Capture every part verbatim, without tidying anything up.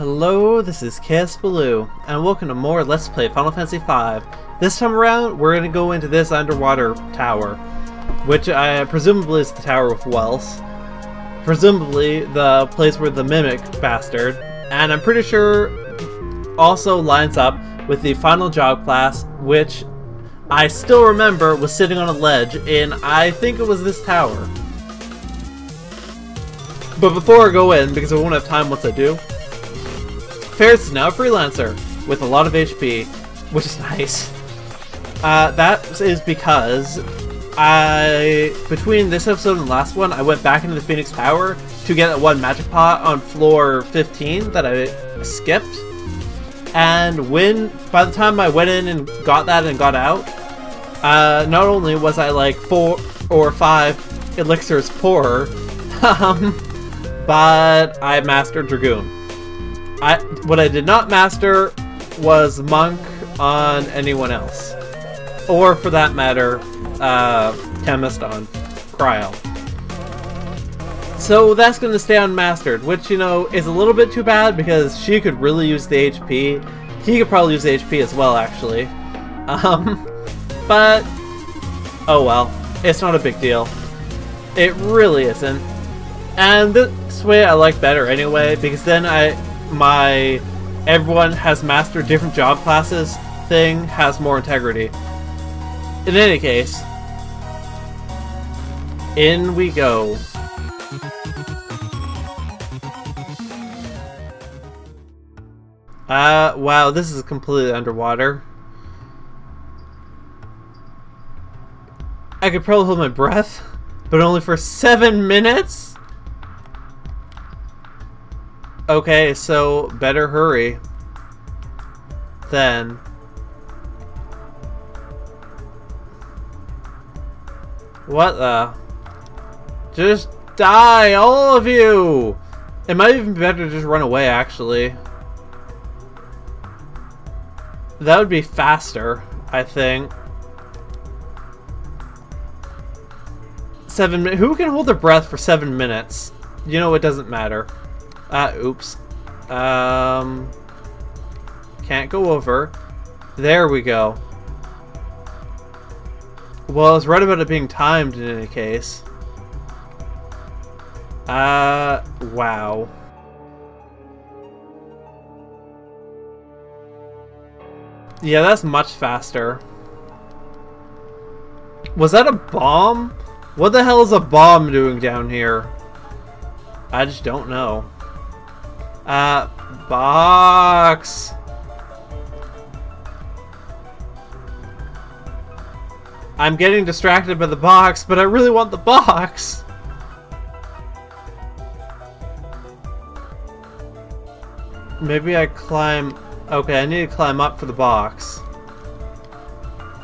Hello, this is Kaosubaloo, and welcome to more Let's Play Final Fantasy five. This time around, we're going to go into this underwater tower, which I presumably is the Tower of Wells, presumably the place where the Mimic bastard, and I'm pretty sure also lines up with the final job class, which I still remember was sitting on a ledge, and I think it was this tower. But before I go in, because I won't have time once I do, Faris is now a freelancer with a lot of H P, which is nice. Uh, that is because I, between this episode and the last one, I went back into the Phoenix Tower to get that one magic pot on floor fifteen that I skipped. And when, by the time I went in and got that and got out, uh, not only was I like four or five elixirs poorer, um... but I mastered Dragoon. I, what I did not master was Monk on anyone else. Or for that matter, uh, Chemist on Krile. So that's going to stay unmastered, which, you know, is a little bit too bad because she could really use the H P. He could probably use the H P as well, actually. Um, but, oh well. It's not a big deal. It really isn't. And this way I like better anyway, because then I, my, everyone has mastered different job classes thing has more integrity. In any case, in we go. Uh, wow, this is completely underwater. I could probably hold my breath, but only for seven minutes? Okay, so better hurry then. What the? Just die, all of you! It might even be better to just run away, actually. That would be faster, I think. Seven minutes. Who can hold their breath for seven minutes? You know, it doesn't matter. Ah, uh, oops. Um, can't go over. There we go. Well, I was right about it being timed in any case. Uh, wow. Yeah, that's much faster. Was that a bomb? What the hell is a bomb doing down here? I just don't know. Uh, box. I'm getting distracted by the box, but I really want the box. Maybe I climb. Okay, I need to climb up for the box.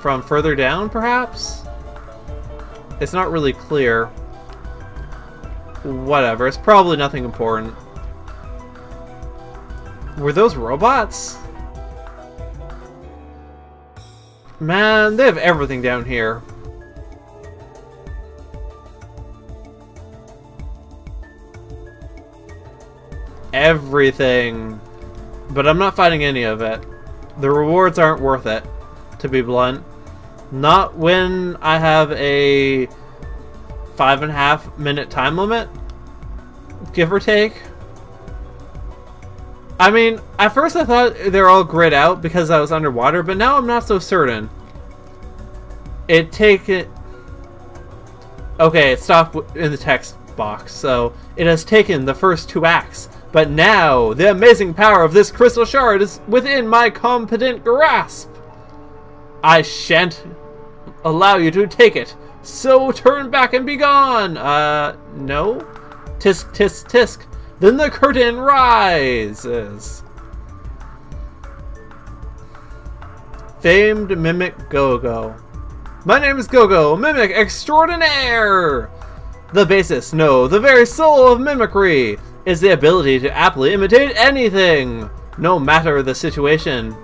From further down, perhaps? It's not really clear. Whatever, it's probably nothing important. Were those robots? Man, they have everything down here. Everything. But I'm not fighting any of it. The rewards aren't worth it, to be blunt. Not when I have a five and a half minute time limit, give or take. I mean, at first I thought they're all grid out because I was underwater, but now I'm not so certain. It take it. Okay, it stopped in the text box, so it has taken the first two acts. But now, the amazing power of this crystal shard is within my competent grasp. I shan't allow you to take it, so turn back and be gone. Uh, no? Tisk, tisk, tisk. Then the curtain rises! Famed Mimic Gogo. My name is Gogo, Mimic Extraordinaire! The basis, no, the very soul of mimicry is the ability to aptly imitate anything, no matter the situation.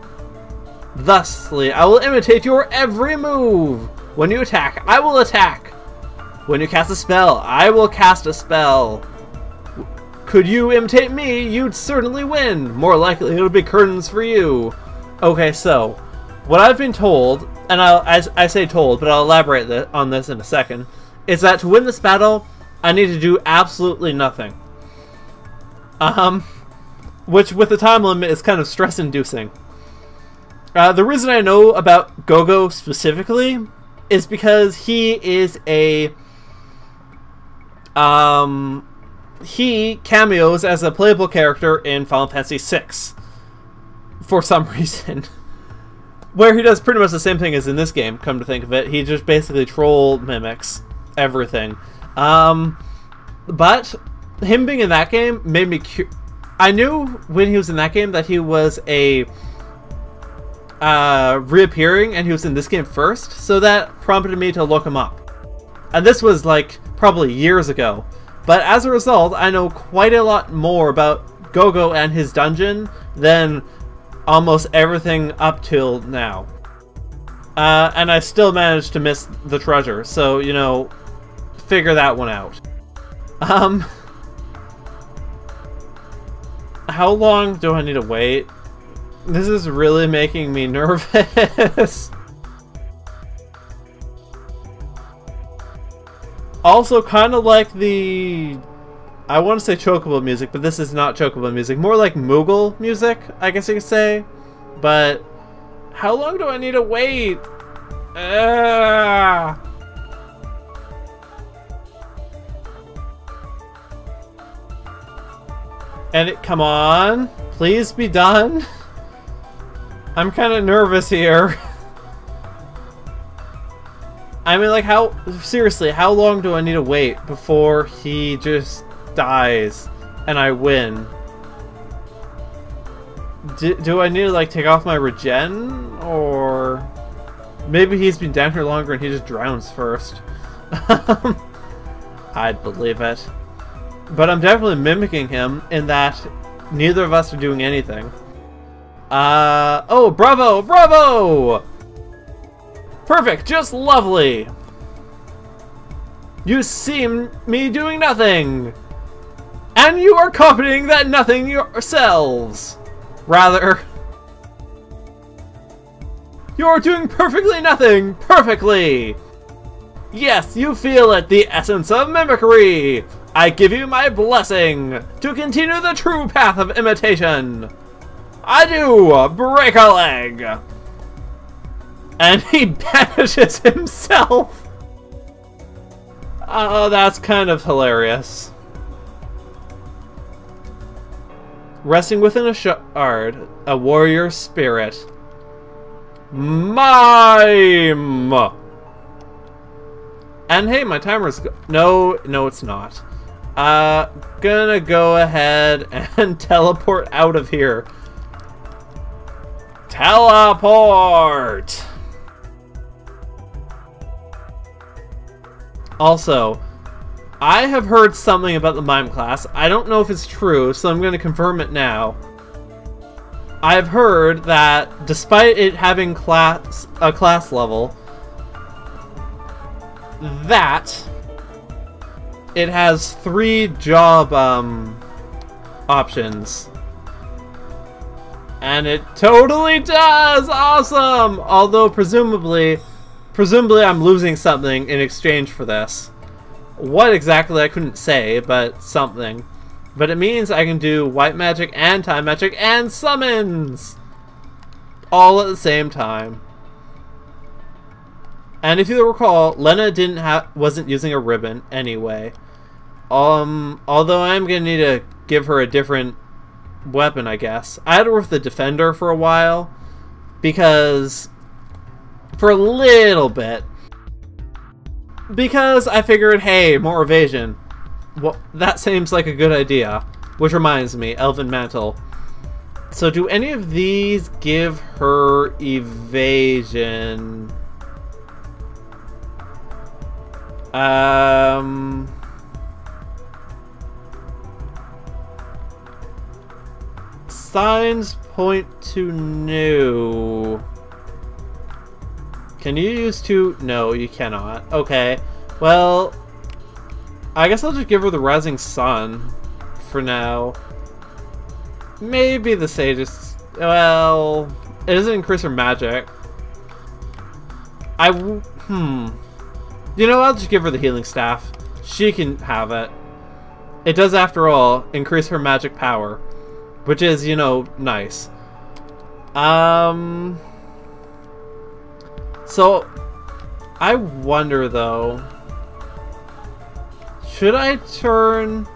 Thusly, I will imitate your every move. When you attack, I will attack. When you cast a spell, I will cast a spell. Could you imitate me, you'd certainly win. More likely, it'll be curtains for you. Okay, so what I've been told, and I'll, as I say told, but I'll elaborate th on this in a second, is that to win this battle, I need to do absolutely nothing. Um, which with the time limit is kind of stress-inducing. Uh, the reason I know about Gogo specifically is because he is a... Um, he cameos as a playable character in Final Fantasy six for some reason, where he does pretty much the same thing as in this game. Come to think of it, he just basically troll mimics everything. Um, but him being in that game made me. Cu I knew when he was in that game that he was a uh, reappearing, and he was in this game first, so that prompted me to look him up. And this was like probably years ago, but as a result, I know quite a lot more about Gogo and his dungeon than almost everything up till now. Uh, and I still managed to miss the treasure, so, you know, figure that one out. Um, how long do I need to wait? This is really making me nervous. Also, kind of like the... I want to say Chocobo music, but this is not Chocobo music. More like Moogle music, I guess you could say. But... how long do I need to wait? Uh... And it, come on. Please be done. I'm kind of nervous here. I mean, like, how... seriously, how long do I need to wait before he just dies and I win? D do I need to, like, take off my regen? Or... maybe he's been down here longer and he just drowns first. I'd believe it. But I'm definitely mimicking him in that neither of us are doing anything. Uh... Oh, bravo! Bravo! Perfect! Just lovely! You see me doing nothing! And you are copying that nothing yourselves! Rather... you're doing perfectly nothing! Perfectly! Yes, you feel it, the essence of mimicry! I give you my blessing to continue the true path of imitation! I do! Break a leg! And he banishes himself! Oh, that's kind of hilarious. Resting within a shard, a warrior spirit. Mime! And hey, my timer's go- No, no it's not. Uh, gonna go ahead and teleport out of here. Teleport! Also, I have heard something about the Mime class. I don't know if it's true, so I'm going to confirm it now. I've heard that despite it having class a class level, that it has three job um, options. And it totally does! Awesome! Although presumably... Presumably I'm losing something in exchange for this. What exactly I couldn't say, but something. But it means I can do white magic and time magic and summons! All at the same time. And if you recall, Lenna didn't ha wasn't using a ribbon anyway. Um, although I'm gonna need to give her a different weapon, I guess. I had her with the Defender for a while, because... for a little bit, because I figured, hey, more evasion. Well, that seems like a good idea. Which reminds me, Elven Mantle. So do any of these give her evasion? Um... Signs point to new... Can you use two? No, you cannot. Okay, well, I guess I'll just give her the Rising Sun for now. Maybe the Sage's... well... it doesn't increase her magic. I... W hmm... You know, I'll just give her the healing staff. She can have it. It does, after all, increase her magic power. Which is, you know, nice. Um... So... I wonder, though... should I turn...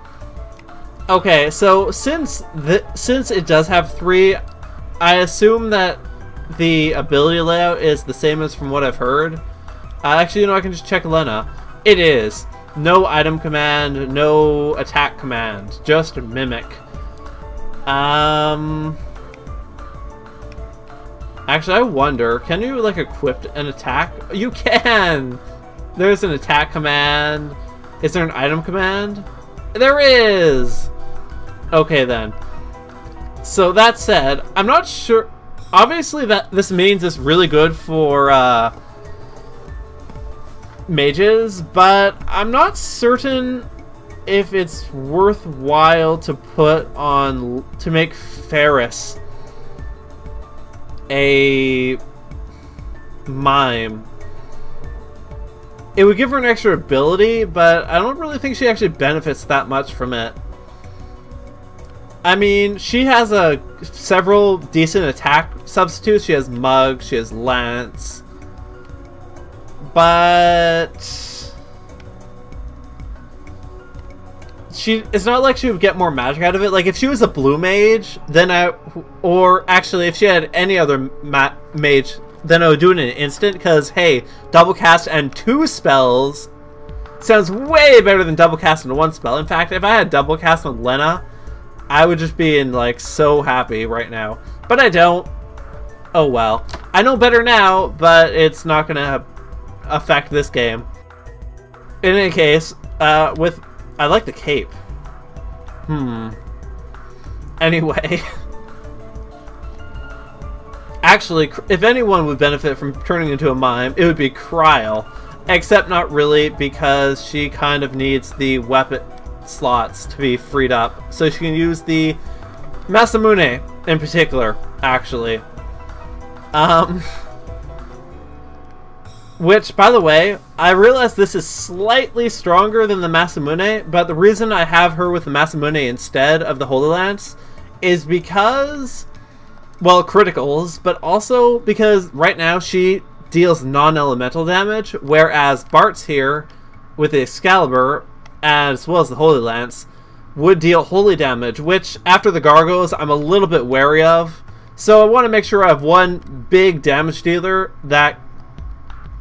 okay, so since the since it does have three, I assume that the ability layout is the same as from what I've heard. Uh, actually, you know, I can just check Lenna. It is. No item command, no attack command, just mimic. Um... Actually, I wonder, can you, like, equip an attack? You can! There's an attack command. Is there an item command? There is! Okay, then. So, that said, I'm not sure... obviously, that this means it's really good for, uh... mages, but I'm not certain if it's worthwhile to put on... to make Faris a mime. It would give her an extra ability, but I don't really think she actually benefits that much from it. I mean, she has a several decent attack substitutes. She has Mug, she has Lance, but she it's not like she would get more magic out of it. Like, if she was a blue mage, then I, or actually if she had any other ma mage, then I would do it in an instant, because hey, double cast and two spells sounds way better than double cast and one spell. In fact, if I had double cast on Lenna, I would just be in, like, so happy right now. But I don't. Oh well. I know better now, but it's not gonna affect this game. In any case, uh, with I like the cape. Hmm. Anyway. Actually, if anyone would benefit from turning into a mime, it would be Krile. Except not really, because she kind of needs the weapon slots to be freed up. So she can use the Masamune in particular, actually. Um... Which, by the way, I realize this is slightly stronger than the Masamune, but the reason I have her with the Masamune instead of the Holy Lance is because, well, criticals, but also because right now she deals non-elemental damage, whereas Bartz here, with the Excalibur, as well as the Holy Lance, would deal holy damage, which, after the Gargoyles, I'm a little bit wary of. So I want to make sure I have one big damage dealer that,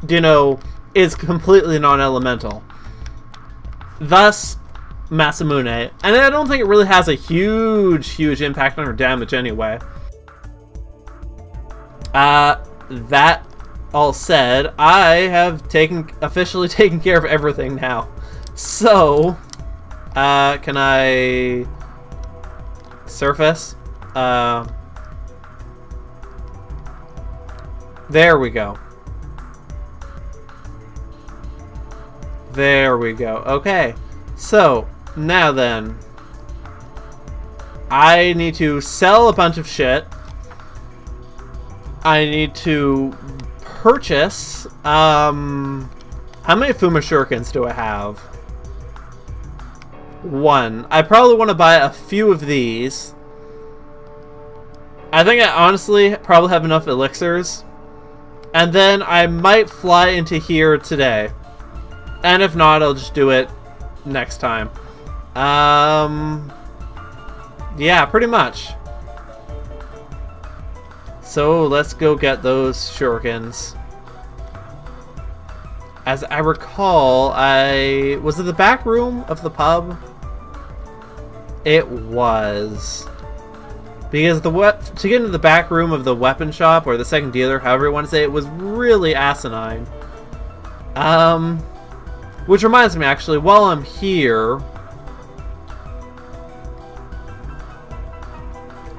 you know, is completely non-elemental. Thus, Masamune. And I don't think it really has a huge, huge impact on her damage anyway. Uh, that all said, I have taken officially taken care of everything now. So, uh, can I surface? Uh, there we go. There we go. Okay. So, now then. I need to sell a bunch of shit. I need to purchase... Um, how many Fuma Shurikens do I have? One. I probably want to buy a few of these. I think I honestly probably have enough elixirs. And then I might fly into here today. And if not, I'll just do it next time. Um, yeah, pretty much. So let's go get those shurikens. As I recall, I... was it the back room of the pub? It was. Because the we to get into the back room of the weapon shop, or the second dealer, however you want to say it, was really asinine. Um... Which reminds me, actually, while I'm here,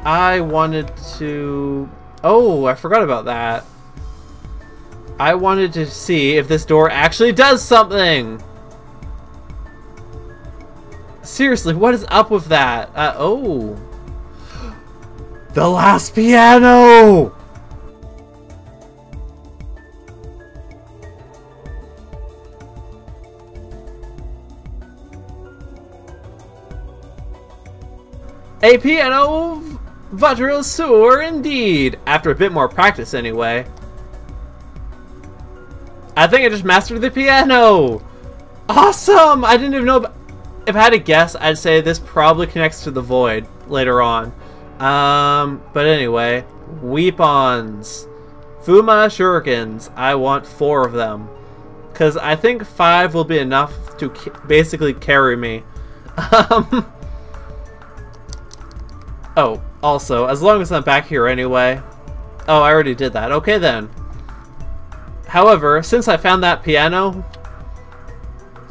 I wanted to... oh, I forgot about that. I wanted to see if this door actually does something! Seriously, what is up with that? Uh, oh. The last piano! A Piano Vodril Sur, indeed! After a bit more practice, anyway. I think I just mastered the piano! Awesome! I didn't even know... If I had to guess, I'd say this probably connects to the void later on. Um, but anyway, weapons. Fuma Shurikens. I want four of them. Because I think five will be enough to ca basically carry me. Um... Oh, also, as long as I'm back here anyway. Oh, I already did that. Okay, then. However, since I found that piano,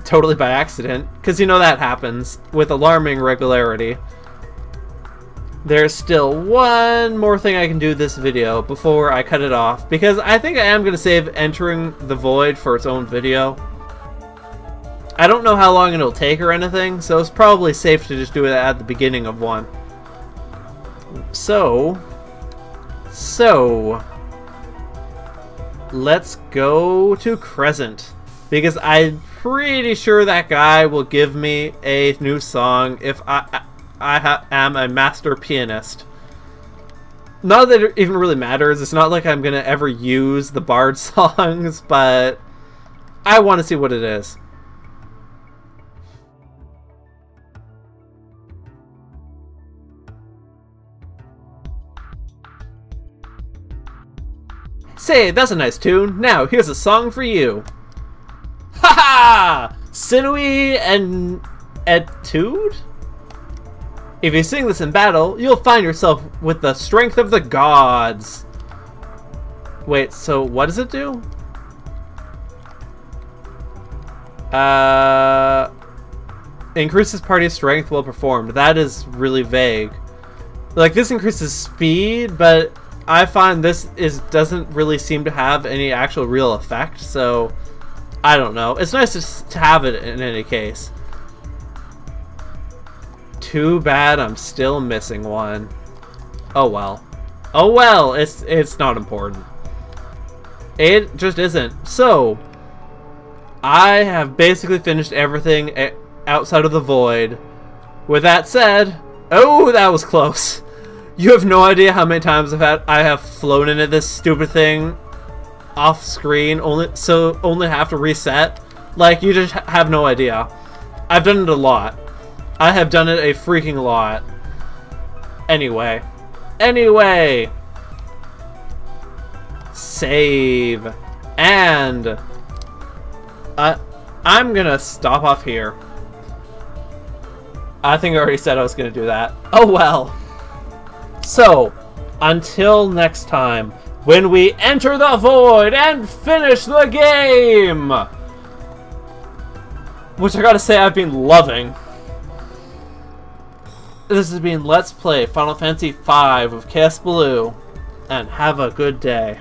totally by accident, because you know that happens with alarming regularity, there's still one more thing I can do this video before I cut it off, because I think I am going to save entering the void for its own video. I don't know how long it'll take or anything, so it's probably safe to just do it at the beginning of one. So, so, let's go to Crescent, because I'm pretty sure that guy will give me a new song if I, I, I ha am a master pianist. Not that it even really matters, it's not like I'm going to ever use the Bard songs, but I want to see what it is. Say, that's a nice tune. Now, here's a song for you. Ha ha! Sinewy and Etude? If you sing this in battle, you'll find yourself with the strength of the gods. Wait, so what does it do? Uh, increases party strength while performed. That is really vague. Like, this increases speed, but I find this is doesn't really seem to have any actual real effect, so I don't know. It's nice to, to have it in any case. Too bad I'm still missing one. Oh well. Oh well, it's it's not important. It just isn't. So, I have basically finished everything outside of the void. With that said, oh, that was close. You have no idea how many times I've had I have flown into this stupid thing off screen, only so only have to reset. Like, you just have no idea. I've done it a lot. I have done it a freaking lot. Anyway, anyway, save, and uh, I'm gonna stop off here. I think I already said I was gonna do that. Oh well. So, until next time, when we enter the void and finish the game! Which I gotta say, I've been loving. This has been Let's Play Final Fantasy five with Kaosubaloo, and have a good day.